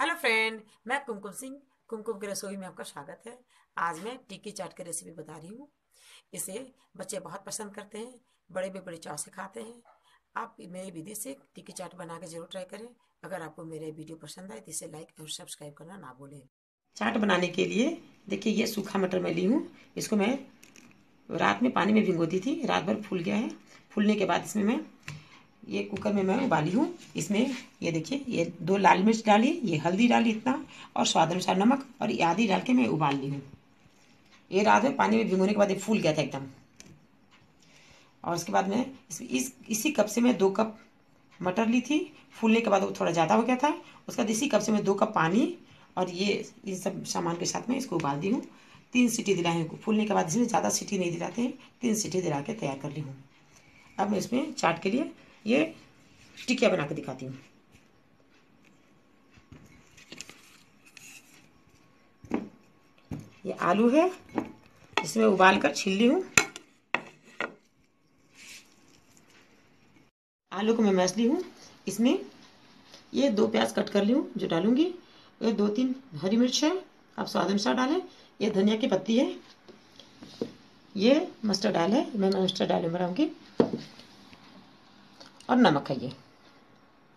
Hello friend, मैं कुमकुम सिंह, कुमकुम की रसोई में आपका स्वागत है। आज मैं टिक्की चाट की रेसिपी बता रही हूँ। इसे बच्चे बहुत पसंद करते हैं, बड़े भी बड़े चाव से खाते हैं। आप मेरी विधि से टिक्की चाट बना के जरूर ट्राई करें। अगर आपको मेरे वीडियो पसंद आए तो इसे लाइक और सब्सक्राइब करना ना भूलें। चाट बनाने के लिए देखिए, ये सूखा मटर मैं ली हूँ। इसको मैं रात में पानी में भिगो दी थी, रात भर फूल गया है। फूलने के बाद इसमें मैं ये कुकर में मैं उबाली हूँ। इसमें ये देखिए, ये दो लाल मिर्च डाली, ये हल्दी डाली इतना, और स्वाद अनुसार नमक और ये आदि डाल के मैं उबाल ली हूँ। ये रात में पानी में भिगोने के बाद ये फूल गया था एकदम। और उसके बाद मैं इसी कप से मैं 2 कप मटर ली थी। फूलने के बाद वो थोड़ा ज़्यादा हो गया था। उसके बाद इसी कप से मैं 2 कप पानी और ये सब सामान के साथ मैं इसको उबाल दी हूँ। 3 सीटी दिलाई हूँ। फूलने के बाद इसमें ज़्यादा सीटी नहीं दिलाते हैं, 3 सीटी दिला के तैयार कर ली हूँ। अब मैं इसमें चाट के लिए ये टिकिया बना के दिखाती हूँ। ये आलू है, इसमें उबाल कर छील ली हूँ। आलू को मैं मैश ली हूँ। इसमें ये 2 प्याज कट कर ली हूँ जो डालूंगी। ये 2-3 हरी मिर्च है, आप स्वाद अनुसार डालें। ये धनिया की पत्ती है, ये मस्टर्ड डाल है, मैं मस्टर्ड डाल बनाऊंगी, और नमक है। ये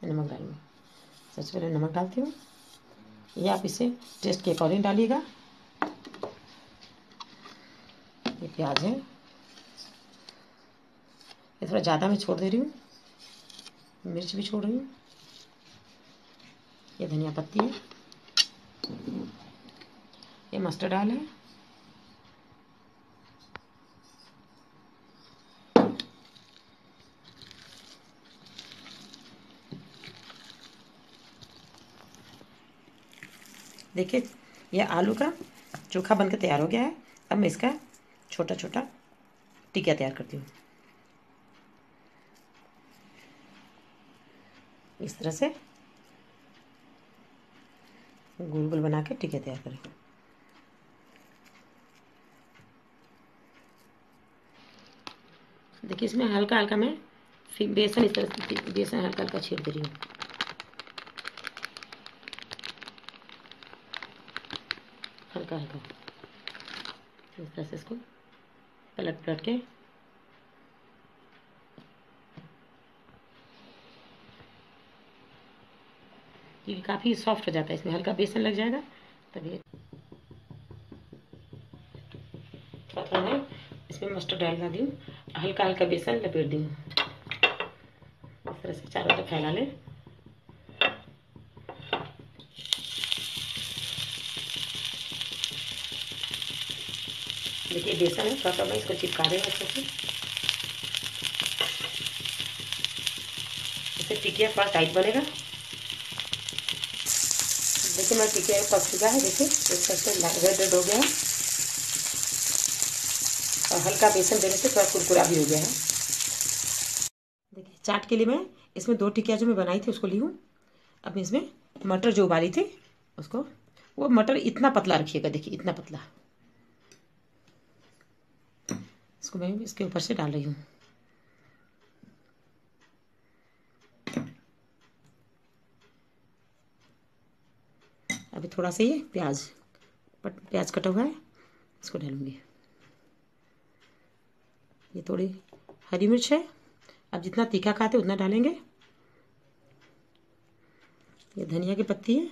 नमक डालूंगी। सबसे पहले नमक डालती हूँ। ये आप इसे टेस्ट के अकॉर्डिंग डालिएगा। ये प्याज है, ये थोड़ा ज़्यादा मैं छोड़ दे रही हूँ, मिर्च भी छोड़ रही हूँ। ये धनिया पत्ती है, ये मस्टर्ड डाल है, देखिए ये आलू का चोखा बनकर तैयार हो गया है। अब मैं इसका छोटा छोटा टिकिया तैयार करती हूँ। इस तरह से गोल गोल बना के टिकिया तैयार करें। देखिए इसमें हल्का हल्का मैं बेसन, इस तरह से बेसन हल्का हल्का छीट दे रही हूँ। हल्का हल्का इस तरह से इसको पलट पलट के ये काफ़ी सॉफ्ट हो जाता है। इसमें हल्का बेसन लग जाएगा तब ये थोड़ा थोड़ा मैं इसमें मस्टर्ड डालना दी हूँ। हल्का हल्का बेसन लपेट दी हूँ। इस तरह से चारों तरफ फैला लें। देखिए बेसन है, थोड़ा सा मैं इसको चिपका रही हूँ अच्छे से। इससे टिकिया थोड़ा टाइट बनेगा। देखिए मैं टिकिया पक चुका है। देखिए इस तरह से रेड रेड हो गया है और हल्का बेसन देने से थोड़ा कुरकुरा भी हो गया है। देखिए चाट के लिए मैं इसमें 2 टिकिया जो मैं बनाई थी उसको ली हूँ। अब इसमें मटर जो उबाली थी उसको, वो मटर इतना पतला रखिएगा। देखिए इतना पतला इसको मैं इसके ऊपर से डाल रही हूँ। अभी थोड़ा सा ये प्याज कटा हुआ है इसको डालूंगी। ये थोड़ी हरी मिर्च है, आप जितना तीखा खाते उतना डालेंगे। ये धनिया की पत्ती है।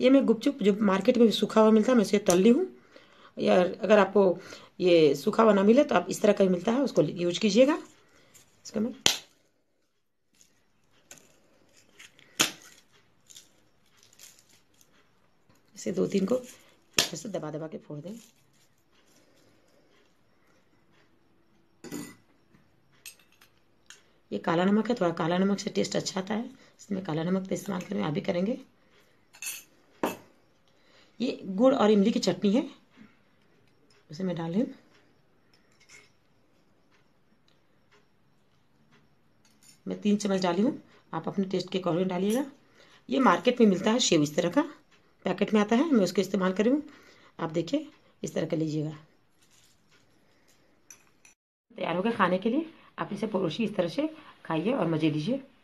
ये मैं गुपचुप जो मार्केट में सूखा हुआ मिलता है मैं उसे तल ली हूँ। या अगर आपको ये सूखा हुआ ना मिले तो आप इस तरह का भी मिलता है, उसको यूज कीजिएगा। इसको मैं इसे 2-3 को इस तरह से दबा दबा के फोड़ दें। ये काला नमक है, थोड़ा काला नमक से टेस्ट अच्छा आता है, इसमें काला नमक तो इस्तेमाल करें, आप भी करेंगे। ये गुड़ और इमली की चटनी है, उसे मैं डालें। मैं 3 चम्मच डाली हूँ, आप अपने टेस्ट के अकॉर्डिंग डालिएगा। ये मार्केट में मिलता है सेव, इस तरह का पैकेट में आता है, मैं उसको इस्तेमाल कर रही हूँ। आप देखिए इस तरह का लीजिएगा। तैयार हो गया खाने के लिए। आप इसे परोसी इस तरह से खाइए और मज़े लीजिए।